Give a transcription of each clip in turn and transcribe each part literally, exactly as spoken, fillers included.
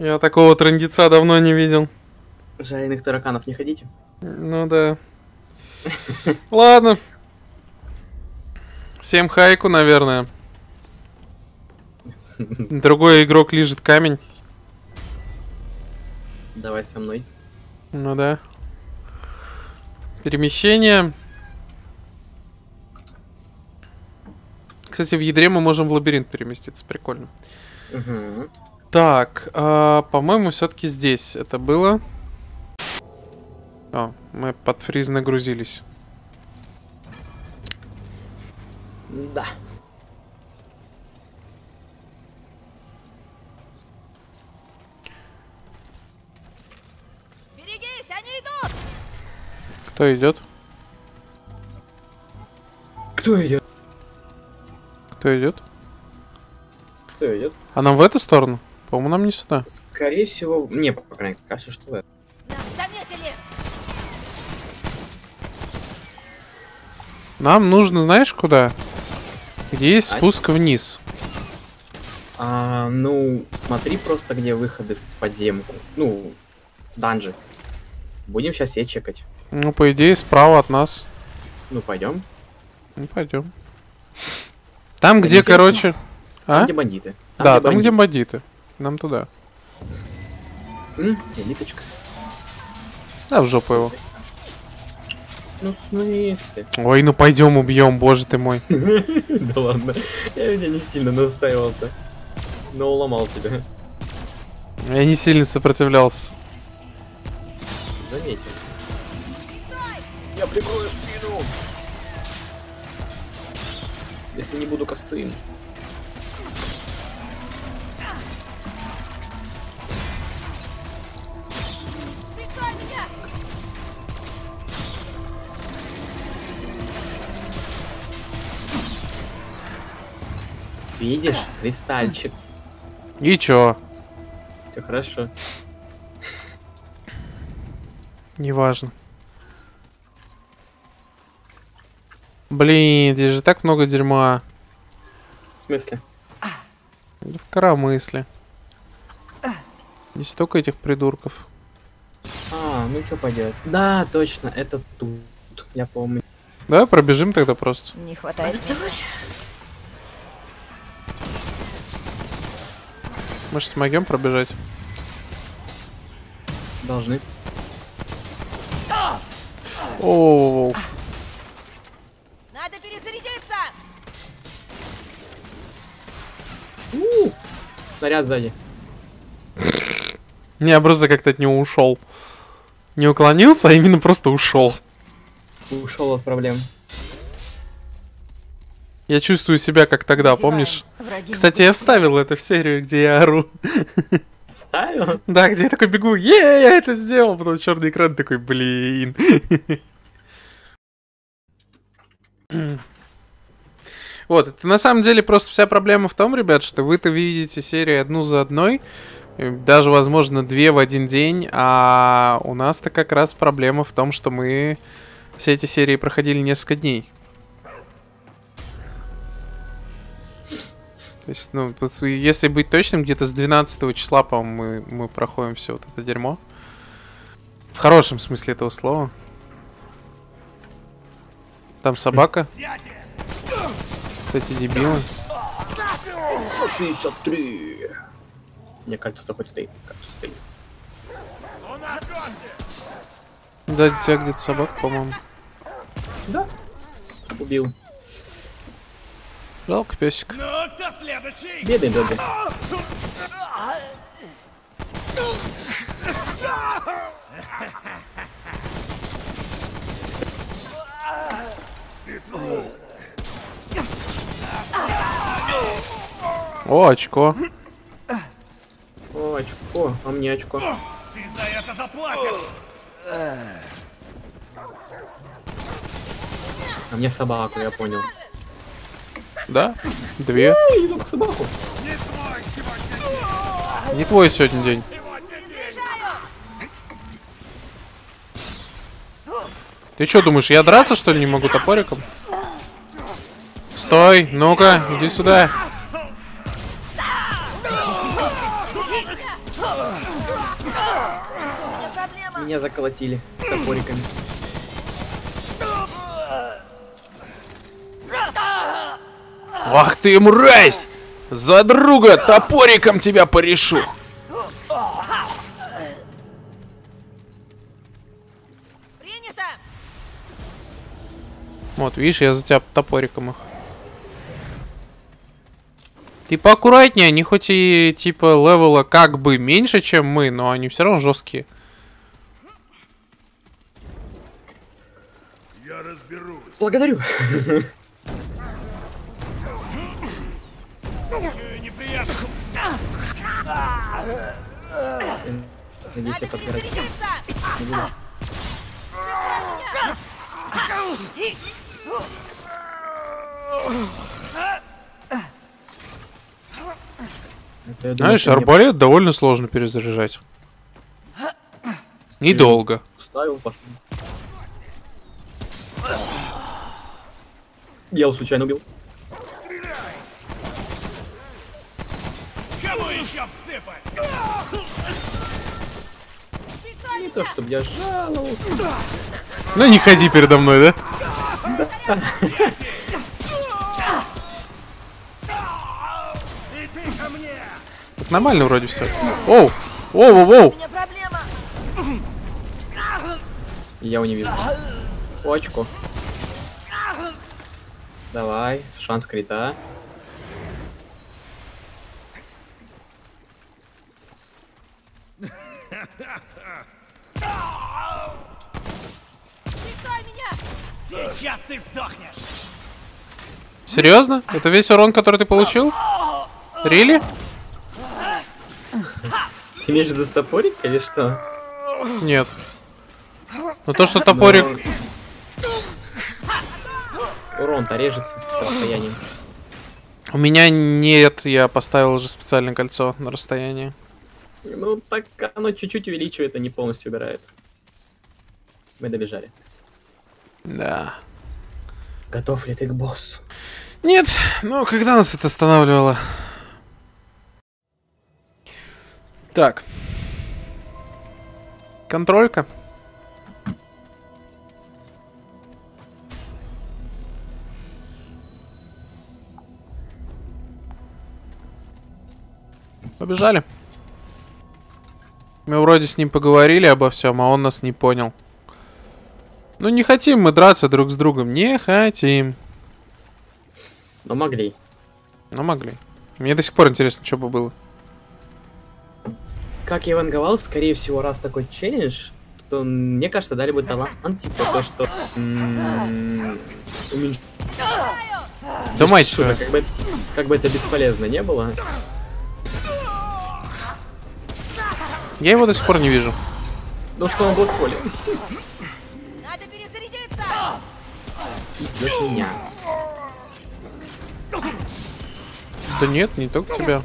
Я такого трындеца давно не видел. Жареных тараканов не ходите? Ну да. Ладно. Всем хайку, наверное. Другой игрок лижет камень. Давай со мной. Ну да. Перемещение. Кстати, в ядре мы можем в лабиринт переместиться. Прикольно. Угу. Так, э, по-моему, все-таки здесь это было. О, мы под фриз нагрузились. Да. Берегись, они идут! Кто идет? Кто идет? Кто идет? Кто идет? А нам в эту сторону? По-моему, нам не сюда. Скорее всего, не, по крайней мере, кажется, что в эту. Нам нужно, знаешь, куда? Где есть спуск вниз. А, ну, смотри просто, где выходы в подземку. Ну, в данжи. Будем сейчас все чекать. Ну, по идее, справа от нас. Ну, пойдем. Ну, пойдем. Там, где, короче... А? Там, где бандиты. Там, да, где там, бандиты. Где бандиты. Нам туда. М? Элиточка. Да, в жопу его. Ну, в смысле? Ой, ну пойдем убьем, боже ты мой. Да ладно, я меня не сильно настаивал-то. Но уломал тебя. Я не сильно сопротивлялся. Заметил. Я прикрою спину. Если не буду косым. Видишь, кристальчик. И чё? Все хорошо. Неважно. Блин, здесь же так много дерьма. В смысле? Да в коромысле. Здесь столько этих придурков. А, ну что поделать? Да, точно, это тут. Я помню. Давай пробежим тогда просто. Не хватает места. Мы же смогем пробежать. Должны. Оу. Надо перезарядиться. У-у-у. Снаряд сзади. Не, я просто как-то от него ушел. Не уклонился, а именно просто ушел. Ушел от проблем. Я чувствую себя как тогда, помнишь? Кстати, я вставил это в серию, где я ору. Вставил? Да, где я такой бегу, е, я это сделал, потом черный экран такой, блин. Вот, это на самом деле просто вся проблема в том, ребят, что вы-то видите серии одну за одной, даже, возможно, две в один день, а у нас-то как раз проблема в том, что мы все эти серии проходили несколько дней. То есть, ну, если быть точным, где-то с двенадцатого числа, по-моему, мы, мы проходим все вот это дерьмо. В хорошем смысле этого слова. Там собака. Кстати, дебилы. шестьдесят три. Мне кажется, что хоть стоит. Кажется, стоит. Да, у тебя где-то собака, по-моему. Да. Убил. Жалко, песик. Бедный Добби. О, очко. О, очко. А мне очко. Ты за это заплатил. А мне собаку, я понял. Да? Две. Не твой сегодня день. Ты что думаешь, я драться что ли не могу топориком? Стой, ну-ка, иди сюда. Меня заколотили топориками. Ах ты, мразь! За друга топориком тебя порешу! Принято! Вот, видишь, я за тебя топориком их. Ты поаккуратнее, они хоть и типа левела как бы меньше, чем мы, но они все равно жесткие. Я разберусь. Благодарю. Надо перезарядиться! Это, знаешь, думаю, арбалет не... довольно сложно перезаряжать. Недолго. Вставил, пошел. Я его случайно убил. Кого еще всыпать? Не то, чтобы я жаловался. Ну не ходи передо мной, да? Да. Нормально вроде все. Оу! Оу, оу, оу! Я его не вижу. Очко. Давай, шанс крита. Сейчас ты сдохнешь. Серьезно? Это весь урон, который ты получил? Рили? Ты имеешь в виду топорик или что? Нет. Но то, что топорик... Но... урон-то режется с расстоянием. У меня нет, я поставил уже специальное кольцо на расстояние. Ну, так оно чуть-чуть увеличивает, а не полностью убирает. Мы добежали. Да. Готов ли ты к боссу? Нет, но когда нас это останавливало? Так. Контролька. Побежали. Мы вроде с ним поговорили обо всем, а он нас не понял. Ну не хотим мы драться друг с другом. Не хотим. Но могли. Но могли. Мне до сих пор интересно, что бы было. Как я ванговал, скорее всего, раз такой челлендж, то, мне кажется, дали бы талант, типа то, что... Да мать что? Как бы, как бы это бесполезно не было. Я его до сих пор не вижу. Ну что, он был в поле. Надо перезарядиться! Идёшь меня. Да нет, не только тебя.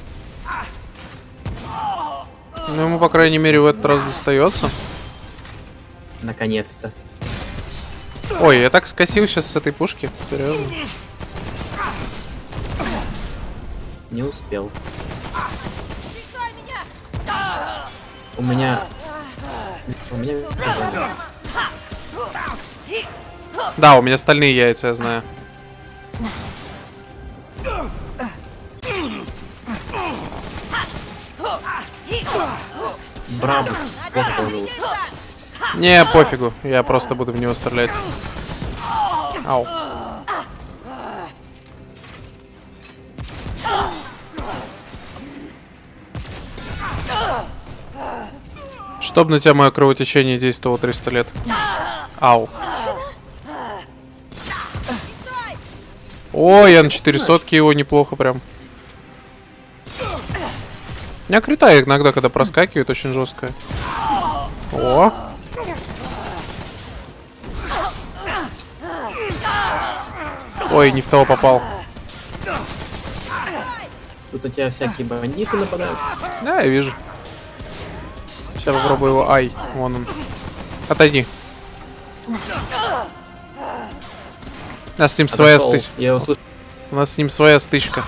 Ну, ему, по крайней мере, в этот раз достается. Наконец-то. Ой, я так скосил сейчас с этой пушки. Серьезно. Не успел. У меня... У меня... Да, у меня стальные яйца, я знаю. Бравус. Не, пофигу. Я просто буду в него стрелять. Ау. Чтоб на тебя мое кровотечение действовало триста лет. Ау. Ой, я на четыре сотки его неплохо прям. У меня крита иногда, когда проскакивает, очень жестко. О! Ой, не в того попал. Тут у тебя всякие бандиты нападают. Да, я вижу. Сейчас попробую его. Ай, вон он. Отойди. У нас с ним своя стычка. Я услышал. У нас с ним своя стычка.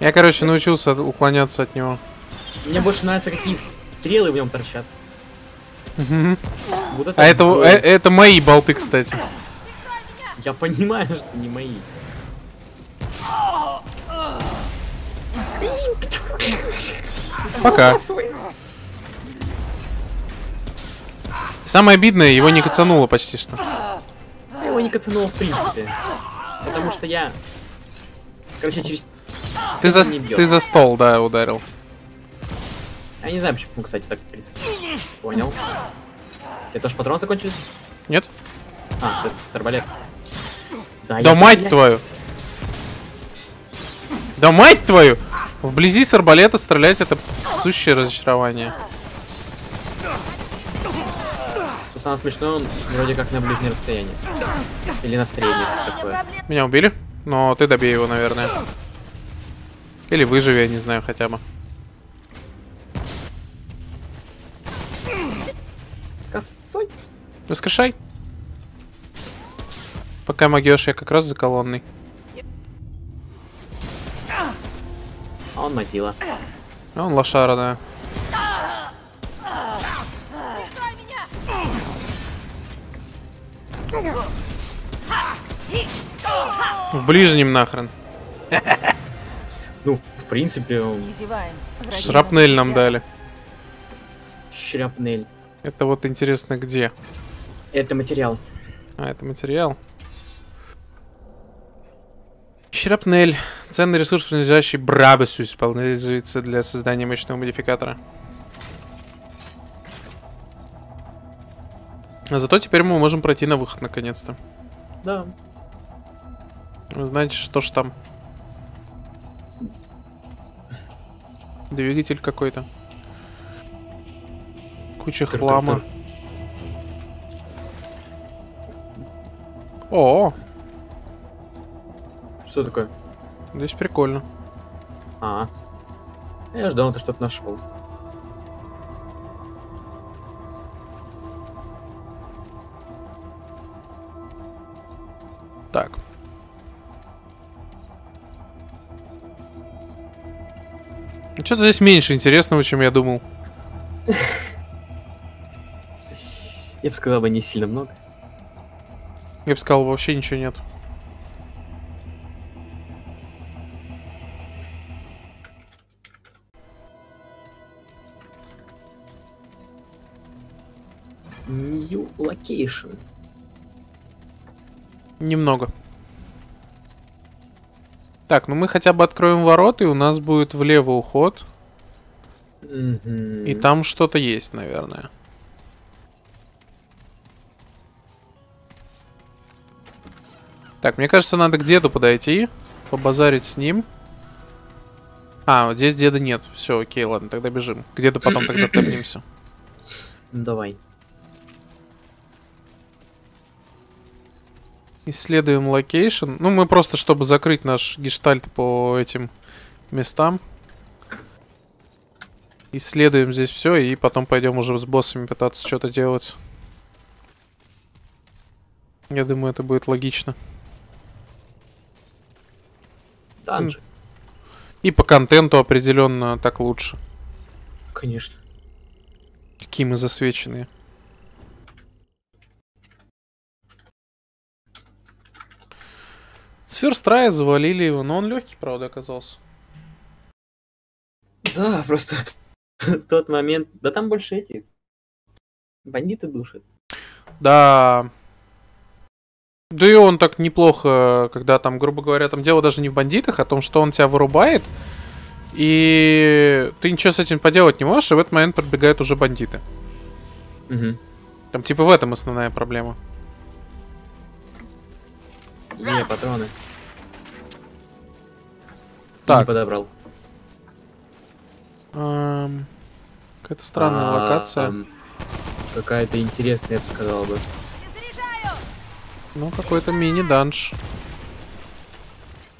Я, короче, научился уклоняться от него. Мне больше нравятся, какие стрелы в нем торчат. Вот это а это, э, это мои болты, кстати. Я понимаю, что не мои. Пока. Самое обидное, его не кацануло почти что. Я его не кацануло в принципе. Потому что я... Короче, через... Ты за, ты за стол, да, ударил. Я не знаю, почему, кстати, так, в принципе. Понял. Ты тоже патроны закончились? Нет. А, это с арбалет. Да, да мать потерял. твою! Да мать твою! Вблизи с арбалета стрелять — это сущее разочарование. Что самое смешное, он вроде как на ближнем расстоянии. Или на среднем. Такое. Меня убили, но ты добей его, наверное. Или выживи, я не знаю, хотя бы. Косой. Воскрешай. Пока могёшь, я как раз за колонной. А он мазила. А он лошара, да. В ближнем нахрен. Ну, в принципе, он... Шрапнель нам дали. Шрапнель. Это вот интересно где. Это материал. А, это материал. Шрапнель. Ценный ресурс, принадлежащий Брабасу, используется для создания мощного модификатора. А зато теперь мы можем пройти на выход наконец-то. Да. Вы знаете, что ж там? Двигатель какой-то. Куча хлама. О! Что такое? Здесь прикольно. А. Я ждал, ты что-то нашел. Так. Что-то здесь меньше интересного, чем я думал. Я бы сказал, бы не сильно много. Я бы сказал, вообще ничего нет. New location. Немного. Так, ну мы хотя бы откроем ворота, и у нас будет влево уход. Mm-hmm. И там что-то есть, наверное. Так, мне кажется, надо к деду подойти, побазарить с ним. А, вот здесь деда нет. Все, окей, ладно, тогда бежим. К деду потом тогда поднимемся. Давай. Исследуем локейшн. Ну, мы просто, чтобы закрыть наш гештальт по этим местам. Исследуем здесь все, и потом пойдем уже с боссами пытаться что-то делать. Я думаю, это будет логично. Данжи. И по контенту определенно так лучше. Конечно. Какие мы засвеченные. Сверстрая, завалили его, но он легкий, правда, оказался. Да, просто в, в тот момент... Да там больше эти... Бандиты душат. Да... Да и он так неплохо, когда там, грубо говоря, там дело даже не в бандитах, а в том, что он тебя вырубает, и ты ничего с этим поделать не можешь, и в этот момент подбегают уже бандиты. Угу. Там типа в этом основная проблема. Не, патроны. Так. Не подобрал. Эм, какая-то странная а -а -а, локация. Какая-то интересная, я бы сказал бы. Ну, какой-то мини-данж.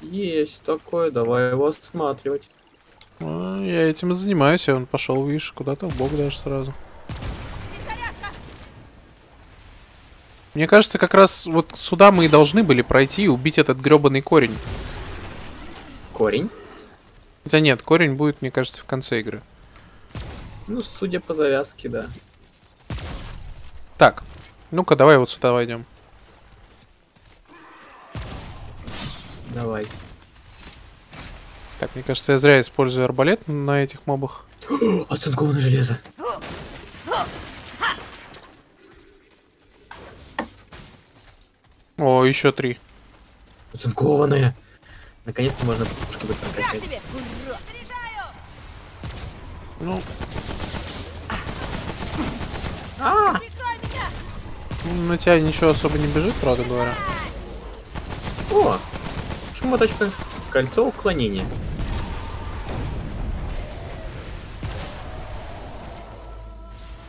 Есть такое, давай его осматривать. А, я этим и занимаюсь, и он пошел, видишь, куда-то в бок даже сразу. Мне кажется, как раз вот сюда мы и должны были пройти и убить этот грёбаный корень. Корень? Да нет, корень будет, мне кажется, в конце игры. Ну, судя по завязке, да. Так, ну-ка, давай вот сюда войдем. Давай. Так, мне кажется, я зря использую арбалет на этих мобах. Оцинкованное железо. О, еще три. Оцинкованное. Наконец-то можно пушки будет прокачать. Ну. А! На тебя ничего особо не бежит, правда говоря. О! Шмоточка. Кольцо уклонения.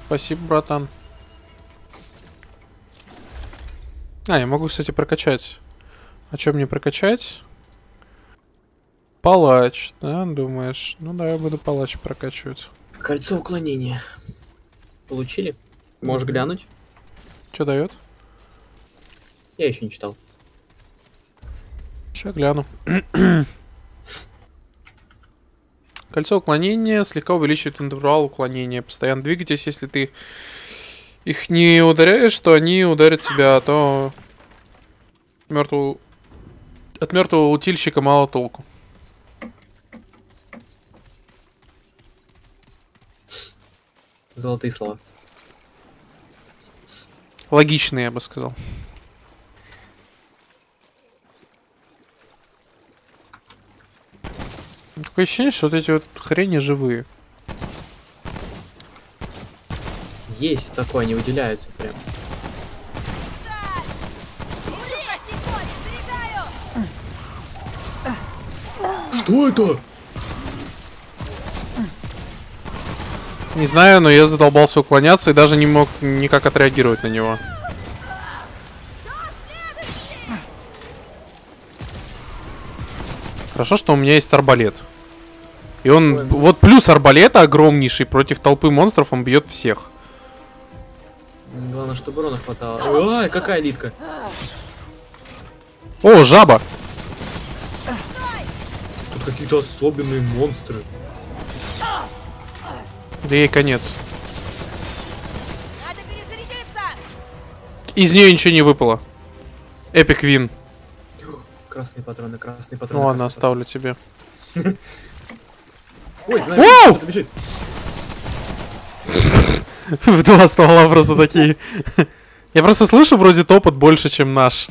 Спасибо, братан. А, я могу, кстати, прокачать. А что мне прокачать? Палач, да, думаешь? Ну, да, я буду палач прокачивать. Кольцо уклонения. Получили? Можешь глянуть? Что дает? Я еще не читал. Сейчас гляну. Кольцо уклонения слегка увеличивает интервал уклонения. Постоянно двигайтесь, если ты их не ударяешь, то они ударят тебя, а то мертвого... от мертвого утильщика мало толку. Золотые слова. Логичные, я бы сказал. Такое ощущение, что вот эти вот хрени живые. Есть такое, они выделяются прям. Что это? Не знаю, но я задолбался уклоняться и даже не мог никак отреагировать на него. Хорошо, что у меня есть арбалет. И он... Ой, вот плюс арбалета огромнейший, против толпы монстров он бьет всех. Главное, чтобы урона хватало. Ай, какая литка. О, жаба. Тут какие-то особенные монстры. Да ей конец. Надо перезарядиться! Из нее ничего не выпало. Эпик вин. Красные патроны, красные патроны. Ну ладно, оставлю патроны тебе. Ой, знаю, кто-то бежит. В два ствола просто такие. Я просто слышу вроде топот больше, чем наш.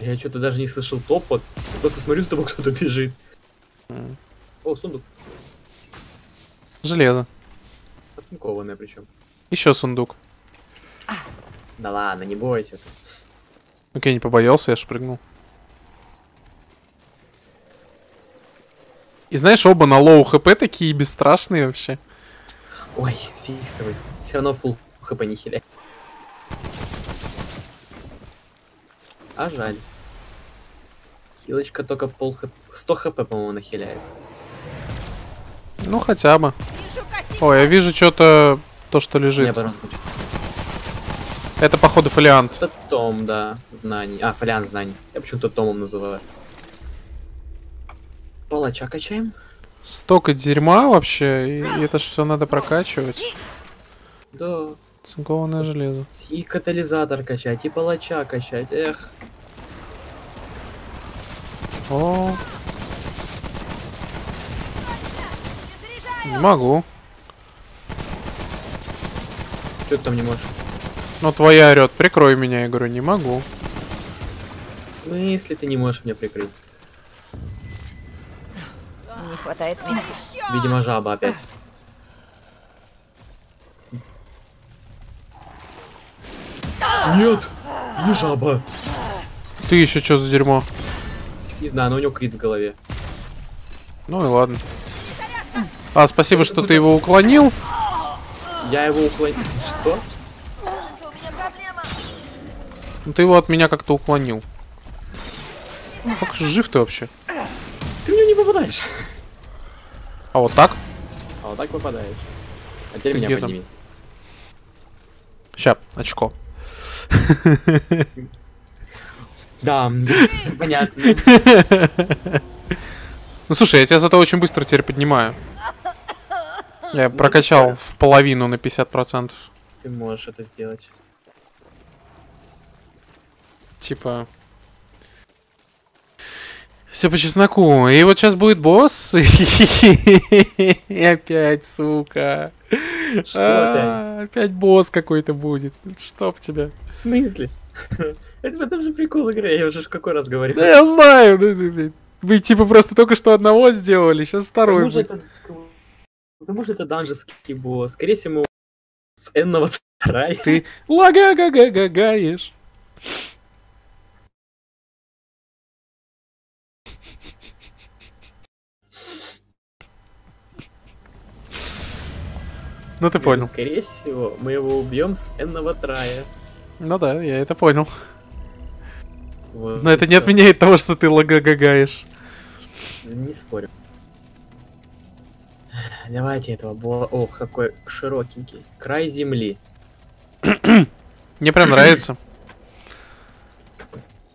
Я что-то даже не слышал топот. Я просто смотрю, с тобой кто-то бежит. О, сундук. Железо. Оцинкованное причем. Еще сундук. Да ладно, не бойся. Окей, не побоялся, я шпрыгнул. И знаешь, оба на лоу хп такие бесстрашные вообще. Ой, фистовый. Все равно фул хп не хиляй. А жаль. Хилочка только пол хп. сто хп, по-моему, нахиляет. Ну хотя бы. Ой, я вижу что-то, то, что лежит. Это, походу, фолиант. Это том, да, знаний. А, фолиант знаний. Я почему-то томом называю. Палача качаем. Столько дерьма вообще, и, и это ж все надо прокачивать. Да. Цинкованное железо. И катализатор качать, и палача качать, эх. О. Не могу. Что ты там не можешь? Ну твоя орет, прикрой меня, я говорю, не могу. В смысле ты не можешь меня прикрыть? Не хватает места. Видимо, жаба опять. Нет, не жаба. Ты еще что за дерьмо? Не знаю, но у него крит в голове. Ну и ладно. А, спасибо, что ты его уклонил. Я его уклонил. Что? Ну ты его от меня как-то уклонил. Как жив ты вообще? Ты в него не попадаешь. А вот так? А вот так попадаешь. А теперь ты меня подними. Ща, очко. Да, понятно. Ну слушай, я тебя зато очень быстро теперь поднимаю. Я прокачал в половину на пятьдесят процентов. Ты можешь это сделать. Типа... Все по чесноку. И вот сейчас будет босс. И опять, сука. Что опять? Опять босс какой-то будет. Чтоб тебя. В смысле? Это потом же прикол игры, я уже какой раз говорил. Да я знаю. Вы типа просто только что одного сделали, сейчас второй будет. Потому что это данжеский босс. Скорее всего, с энного вторая. Ты лага-га-га-га-гаешь. Ну ты понял. Скорее всего, мы его убьем с энного трая. Ну да, я это понял. Вот, но это все не отменяет того, что ты лагагагаешь. Не спорю. Давайте этого было. О, какой широкенький. Край земли. Мне прям нравится.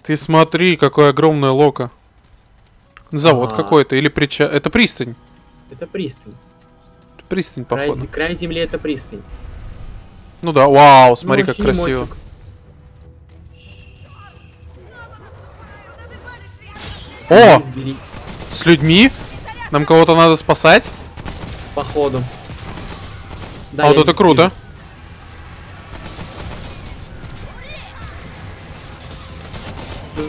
Ты смотри, какое огромное локо. Завод а -а -а. какой-то или прича... Это пристань. Это пристань. Это пристань, походу. Край, край земли это пристань. Ну да, вау, смотри, ну, как красиво. Мочек. О, Избери. С людьми? Нам кого-то надо спасать? Походу. Да, а вот это круто. Вижу.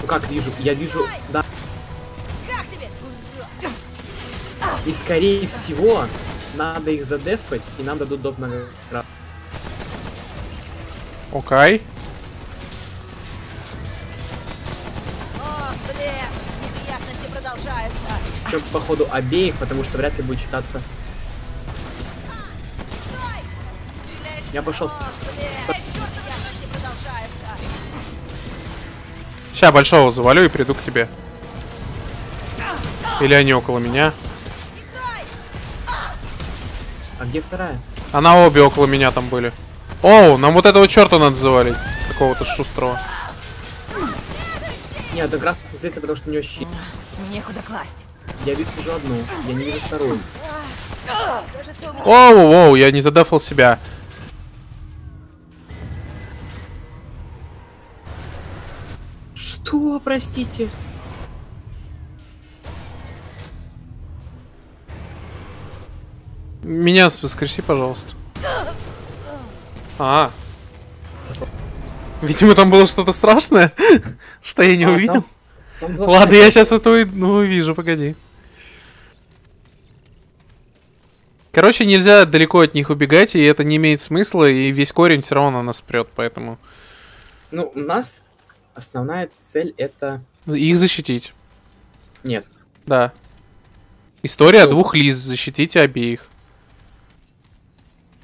Ну как вижу? Я вижу, да. И скорее всего надо их задефать, и нам дадут доп на граф. Окей. Причем, походу, обеих, потому что вряд ли будет читаться. Я пошел. Сейчас большого завалю и приду к тебе. Или они около меня? А где вторая? Она обе около меня там были. Оу, нам вот этого черта надо завалить. Какого-то шустрого. Нет, это граф создается, потому что у нее щит. Некуда класть. Я вижу одну, я не вижу вторую. Оу, оу, я не задефал себя. Что, простите? Меня воскреси, пожалуйста. А. Видимо, там было что-то страшное, что я не а, увидел. Там, там должна... Ладно, я сейчас это уйду, ну, увижу, погоди. Короче, нельзя далеко от них убегать, и это не имеет смысла, и весь корень все равно нас прет, поэтому... Ну, у нас основная цель это... Их защитить. Нет. Да. История ну... двух лис, защитите обеих.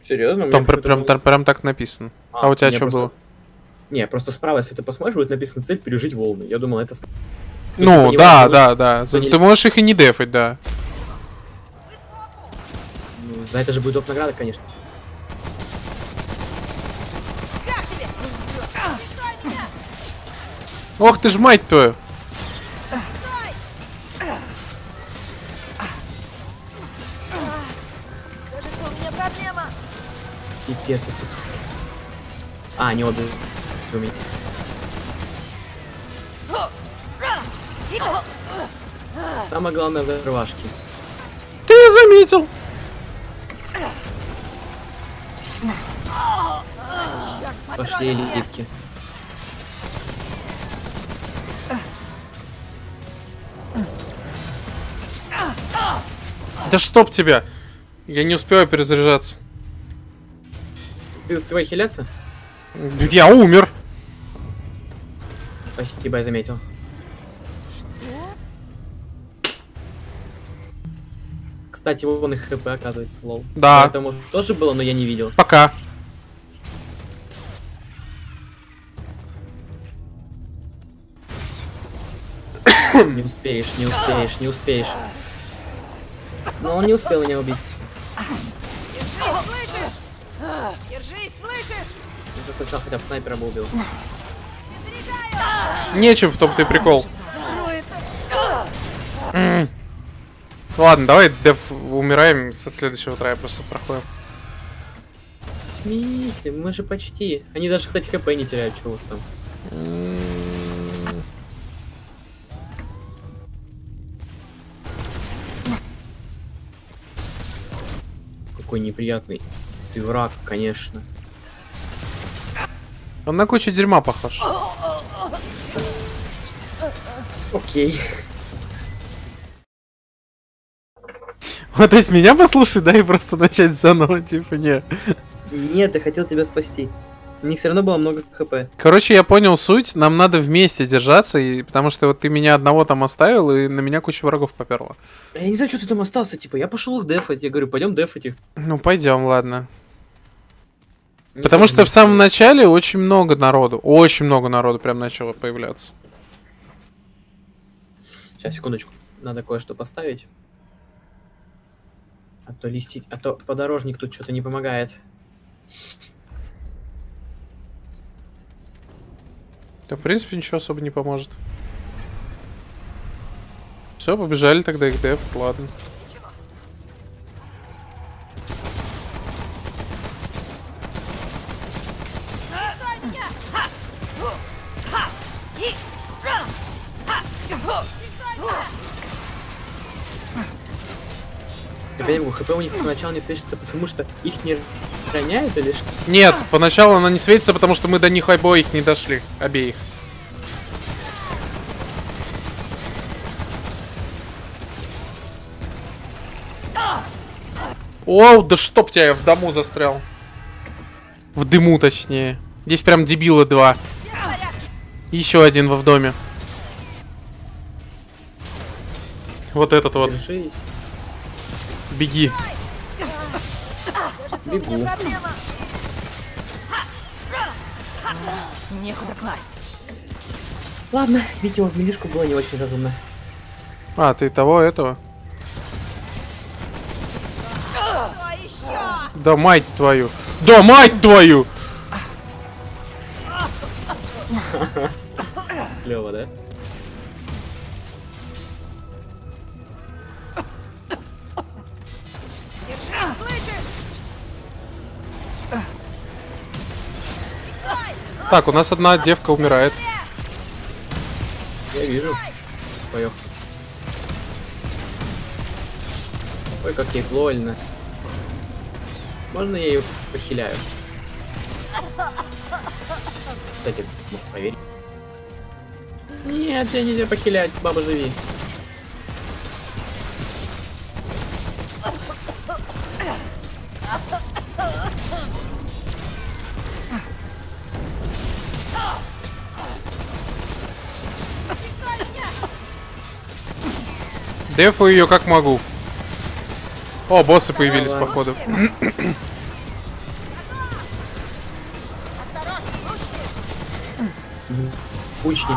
Серьезно? Там пр прям, там, прям так написано. А, а у тебя что просто... было? Не, просто справа, если ты посмотришь, будет написано цель пережить волны. Я думал, это... Ну, да, да, да. Ты можешь их и не дефать, да. Ну, за это же будет доп. Награда, конечно. Ох ты ж мать твою! Пипец это. А, не обе. Самое главное взрывашки. Ты заметил? Пошли липки. Да чтоб тебя! Я не успеваю перезаряжаться. Ты успевай хиляться? Я умер. Спасибо, я заметил. Что? Кстати, вон их хп оказывается, лол. Да. Это может тоже было, но я не видел. Пока. Не успеешь, не успеешь, не успеешь. Но он не успел меня убить. Держись, слышишь? Ты сначала хотя бы снайпера бы убил. Нечем в том-то и прикол. Ладно, давай деф умираем, со следующего трая просто проходим. Смисли, мы же почти. Они даже, кстати, хп не теряют, чего уж там. Какой неприятный. Ты враг, конечно. Он на кучу дерьма похож. Окей. Вот, то есть меня послушай, да, и просто начать заново, типа, не. Нет, я хотел тебя спасти. У них все равно было много хп. Короче, я понял суть, нам надо вместе держаться, и... потому что вот ты меня одного там оставил, и на меня куча врагов поперло. Я не знаю, что ты там остался, типа, я пошел их дефать, я говорю, пойдем дефать их. Ну, пойдем, ладно. Не потому что в самом начале очень много народу, очень много народу прям начало появляться. Сейчас, секундочку, надо кое-что поставить. А то листик, а то подорожник тут что-то не помогает. Да, в принципе, ничего особо не поможет. Все, побежали тогда их деф, ладно. ХП у них поначалу не светится, потому что их не роняют или что? Нет, поначалу она не светится, потому что мы до них обоих не дошли. Обеих. Оу, да чтоб тебя, я в дому застрял. В дыму, точнее. Здесь прям дебила два. Еще один во в доме. Вот этот вот. Беги. Бегу. Некуда класть. Ладно, видимо, в милишку было не очень разумно. А, ты того, этого? Да мать твою. Да мать твою! Клево, да? Так, у нас одна девка умирает. Я вижу. Поехал. Ой, как ей больно. Можно я ее похиляю? Кстати, может проверить? Нет, я нельзя похилять, баба, живи. Дефу ее как могу. О, боссы появились, давай, походу. Лучники.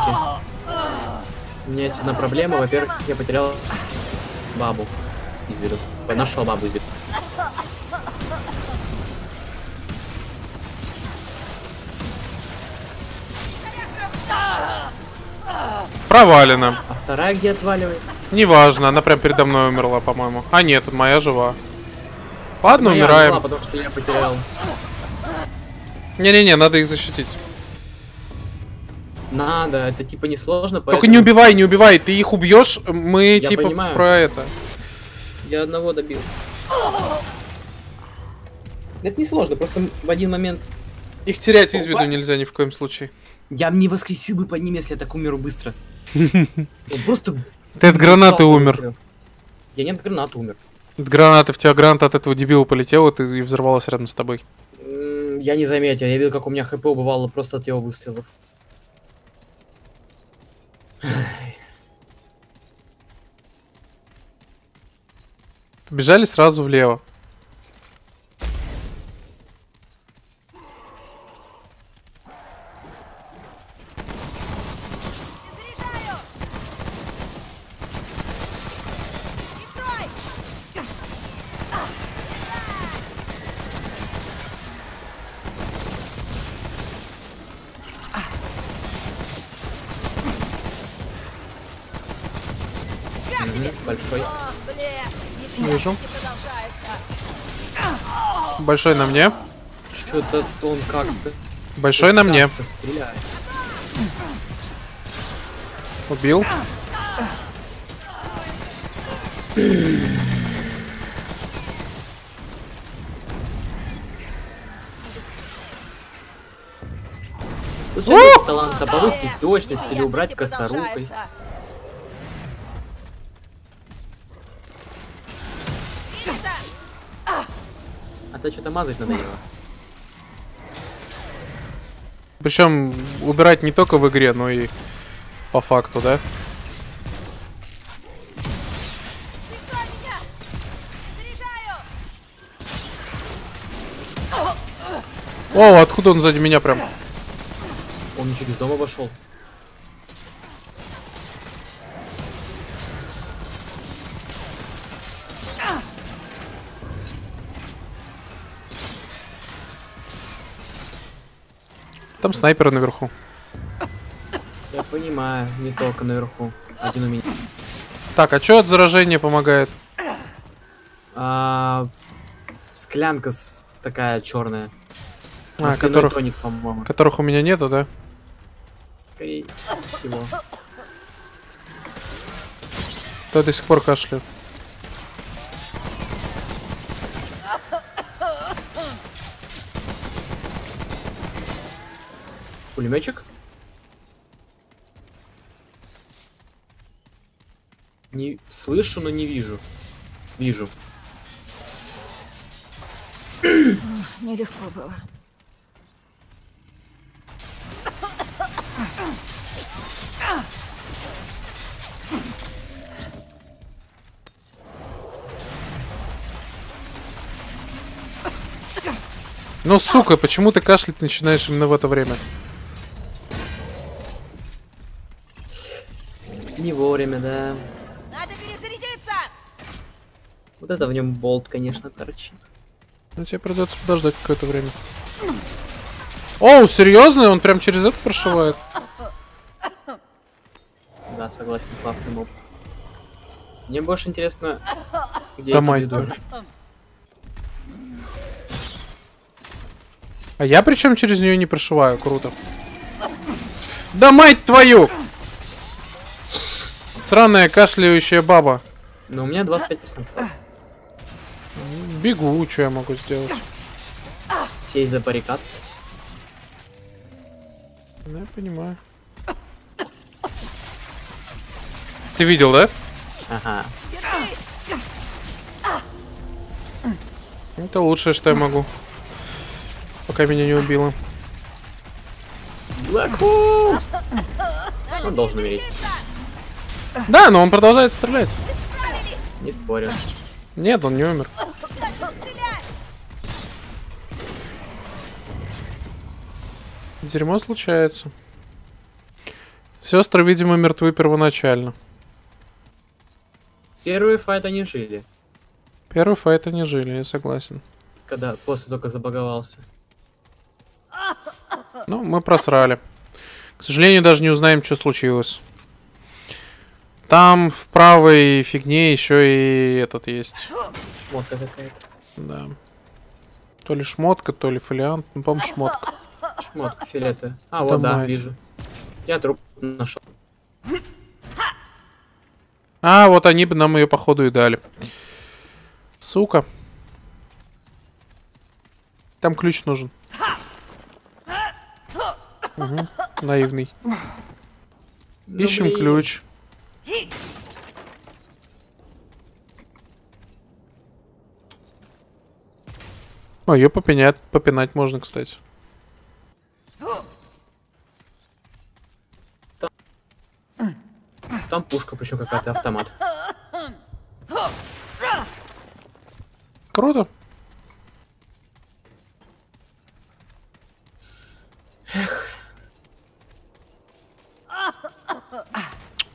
У меня есть одна проблема. Во-первых, я потерял бабу из виду. Я нашел бабу из виду. Провалено. А вторая где отваливается? Неважно, она прям передо мной умерла, по-моему. А нет, моя жива. Ладно, моя умираем. Умерла, потому что я потерял. Не-не-не, надо их защитить. Надо, это типа несложно. Поэтому... Только не убивай, не убивай, ты их убьешь, мы я типа понимаю. Про это. Я одного добил. Это несложно, просто в один момент... Их терять из виду нельзя ни в коем случае. Я не воскресил бы под ним, если я так умеру быстро. Он просто... Ты от гранаты умер. Я не от гранаты умер. От гранаты, в тебя граната от этого дебила полетела, ты и взорвалась рядом с тобой. Я не заметил, я видел, как у меня хп убывало просто от его выстрелов. Побежали сразу влево. Большой. О, Вижу. Большой на мне. Что-то он как-то. Большой ты на мне. Стреляет. Убил. Таланта повысить точность или убрать косорукость. А то что-то мазать надо его. Причем убирать не только в игре, но и по факту, да? О, откуда он сзади меня прям? Он через дом обошел. Там снайпер наверху. Я понимаю, не только наверху. Один у меня. Так, а что от заражения помогает? А, склянка с, такая черная. А, которых, тоник, которых у меня нету, да? Скорее всего. Кто до сих пор кашляет. Пулеметчик? Не слышу, но не вижу. Вижу. Нелегко было. Ну, сука, почему ты кашлять начинаешь именно в это время? Не вовремя, да. Надо перезарядиться! Вот это в нем болт, конечно, торчит. Ну, тебе придется подождать какое-то время. Оу, серьезно? Он прям через это прошивает? Да, согласен, классный моб. Мне больше интересно, где Тамай, это веду. А я причем через нее не прошиваю, круто. Да мать твою! Сраная кашляющая баба. Но у меня двадцать пять процентов осталось. Бегу, что я могу сделать? Сесть за баррикад. Ну, я понимаю. Ты видел, да? Ага. Это лучшее, что я могу. Пока меня не убило. Блэкхол! Он должен умереть. Да, но он продолжает стрелять. Не спорю. Нет, он не умер. Дерьмо случается. Сестры, видимо, мертвы первоначально. Первый файт они жили. Первый файт они жили, я согласен. Когда после только забаговался. Ну, мы просрали. К сожалению, даже не узнаем, что случилось. Там в правой фигне еще и этот есть. Шмотка какая-то. Да. То ли шмотка, то ли фолиант. Ну, по-моему, шмотка. Шмотка, филета. А, это вот, мой. Да, вижу. Я труп нашел. А, вот они бы нам ее, походу, и дали. Сука. Там ключ нужен. Угу, наивный. Ищем Добрый. ключ. О, ее попинять, попинать можно, кстати. Там, Там пушка, причем какая-то автомат. Круто. Эх.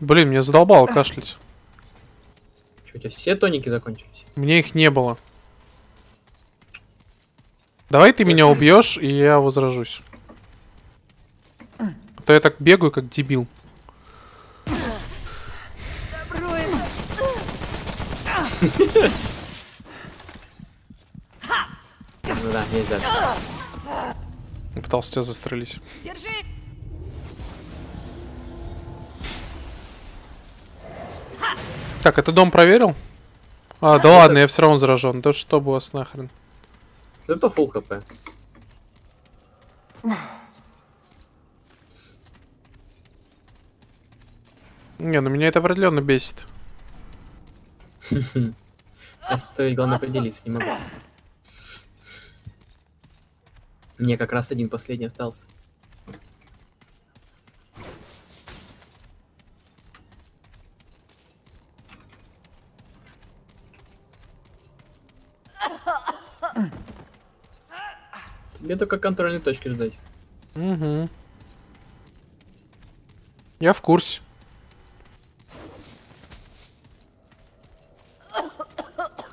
Блин, меня задолбало кашлять. Че, у тебя все тоники закончились? Мне их не было. Давай ты меня убьешь, и я возражусь. А то я так бегаю, как дебил. Ну да, нельзя. Я пытался тебя застрелить. Держи! Так, это дом проверил? А, да ладно, я все равно заражен. Да что бы у вас нахрен? Зато фулл хп. Не, ну меня это определенно бесит. Оставить, главное, поделиться не могу. Мне как раз один последний остался. Тебе только контрольной точки ждать. Угу. Я в курсе.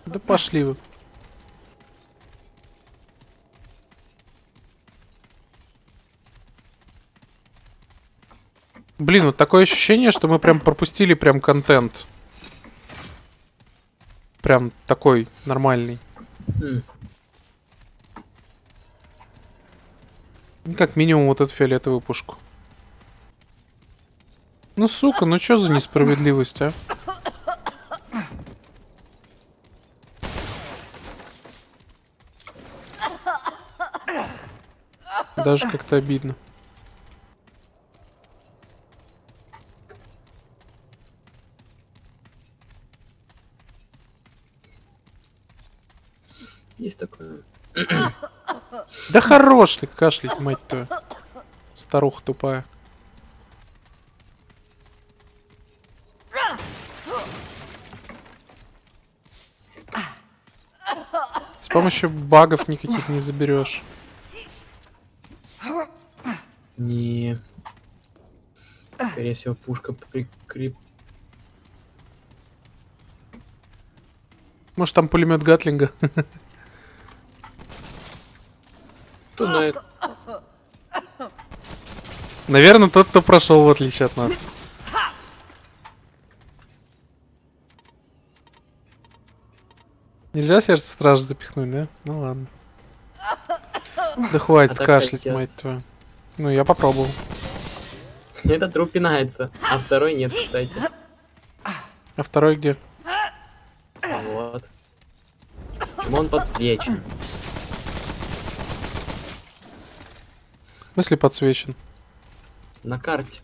Да пошли вы. Блин, вот такое ощущение, что мы прям пропустили прям контент. Прям такой нормальный. Mm. Как минимум вот эту фиолетовую пушку. Ну сука, ну чё за несправедливость, а? Даже как-то обидно. Есть такое. Да хорош ты кашлять, мать твою. Старуха тупая. С помощью багов никаких не заберешь. Не. Скорее всего, пушка прикреп. Может, там пулемет Гатлинга? Кто знает. Наверное, тот, кто прошел, в отличие от нас. Нельзя сердце стражи запихнуть, да? Ну ладно. Да хватит кашлять, мать твою. Ну, я попробовал. Этот труп пинается, а второй нет, кстати. А второй где? Вот. Почему он подсвечен? В смысле подсвечен? На карте.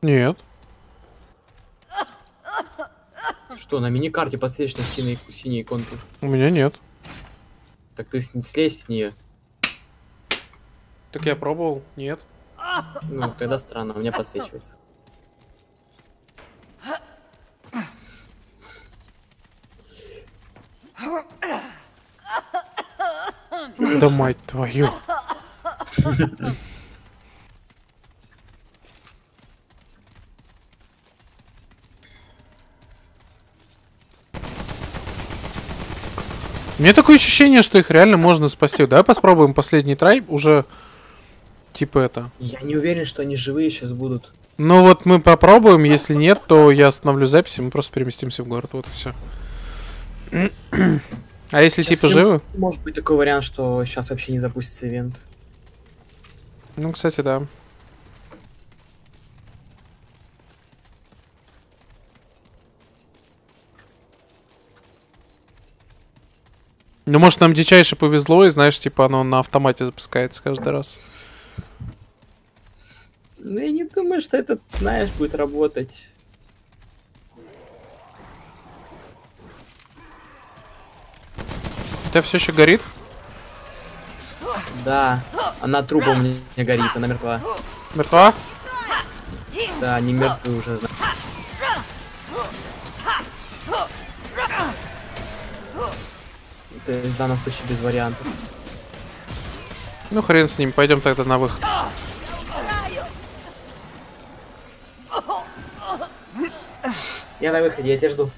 Нет. Что, на мини-карте подсвечены синие, синие иконки? У меня нет. Так ты слезь с нее. Так я пробовал? Нет. Ну, тогда странно, у меня подсвечивается. Да мать твою. У меня такое ощущение, что их реально можно спасти. Давай попробуем последний трай, уже типа это. Я не уверен, что они живые сейчас будут. Ну вот мы попробуем, если нет, то я остановлю запись, и мы просто переместимся в город, вот и все. А если сейчас типа живы? Может быть такой вариант, что сейчас вообще не запустится ивент. Ну, кстати, да. Ну, может, нам дичайше повезло, и, знаешь, типа, оно на автомате запускается каждый раз. Ну, я не думаю, что это, знаешь, будет работать. У тебя все еще горит? Да, она трубом не горит, она мертва. Мертва? Да, они мертвы уже, знаешь. В данном случае без вариантов. Ну хрен с ним, пойдем тогда на выход. Я на выходе, я тебя жду.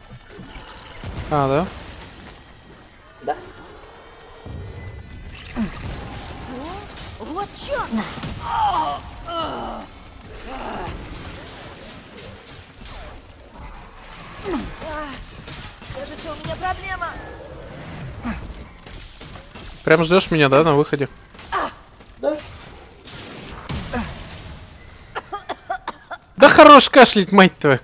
А, да? Да. Что? Вот черт! проблема. Прям ждешь меня, да, на выходе? Да. Да хорош кашлять, мать твою.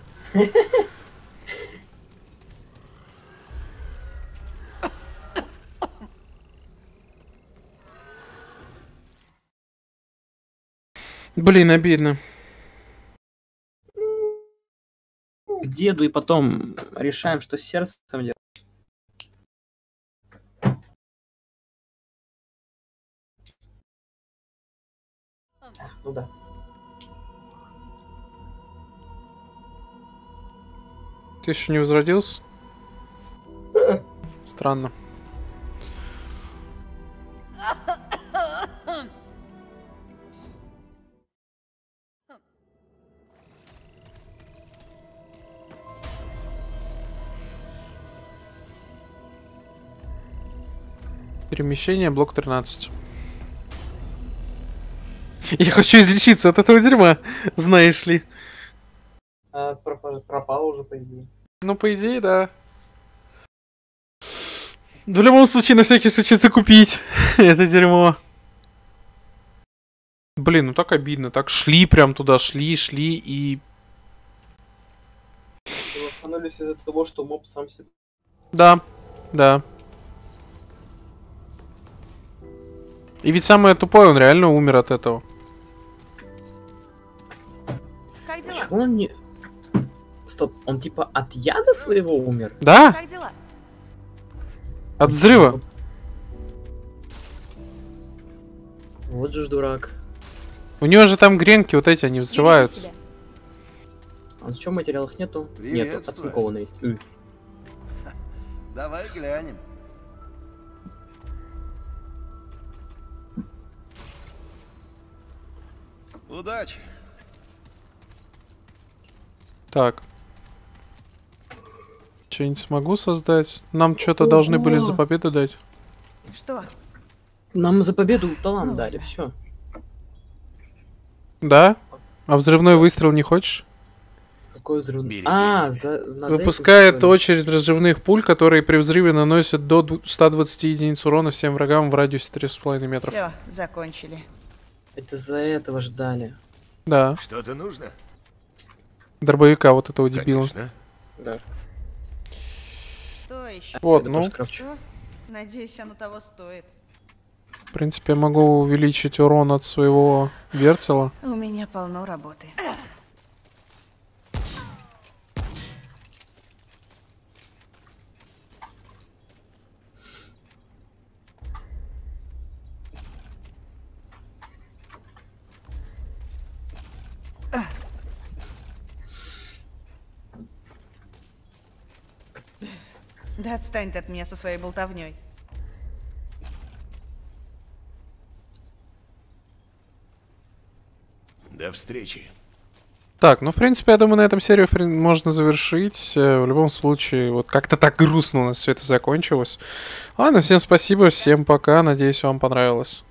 Блин, обидно. Деду и потом решаем, что с сердцем делать. Ну да. Ты еще не возродился? Странно. Перемещение, блок тринадцать. Я хочу излечиться от этого дерьма, знаешь ли. А, пропало, пропало уже, по идее. Ну, по идее, да. В любом случае, на всякий случай закупить это дерьмо. Блин, ну так обидно. Так шли, прям туда шли, шли и... Восстановились из-за того, что моб сам себе... Да, да. И ведь самое тупое, он реально умер от этого. Как дела? Почему он не... Стоп, он типа от яда своего умер? Да? Как дела? От взрыва. Вот же ж дурак. У него же там гренки вот эти, они взрываются. А зачем материалов нету? Нету, оцинковано есть. Давай глянем. Удачи. Так. Что-нибудь смогу создать? Нам что-то должны были за победу дать. Что? Нам за победу талант дали, все. Да? А взрывной выстрел не хочешь? Какой взрывной? А, за... Выпускает очередь разрывных пуль, которые при взрыве наносят до ста двадцати единиц урона всем врагам в радиусе трёх с половиной метров. Все, закончили. Это за этого ждали. Да. Что-то нужно? Дробовика вот этого дебила. Конечно. Да. Что еще? Вот, это ну. Надеюсь, оно того стоит. В принципе, я могу увеличить урон от своего вертела. У меня полно работы. Да отстань ты от меня со своей болтовней. До встречи. Так, ну в принципе, я думаю, на этом серию можно завершить. В любом случае, вот как-то так грустно у нас все это закончилось. Ладно, всем спасибо, всем пока. Надеюсь, вам понравилось.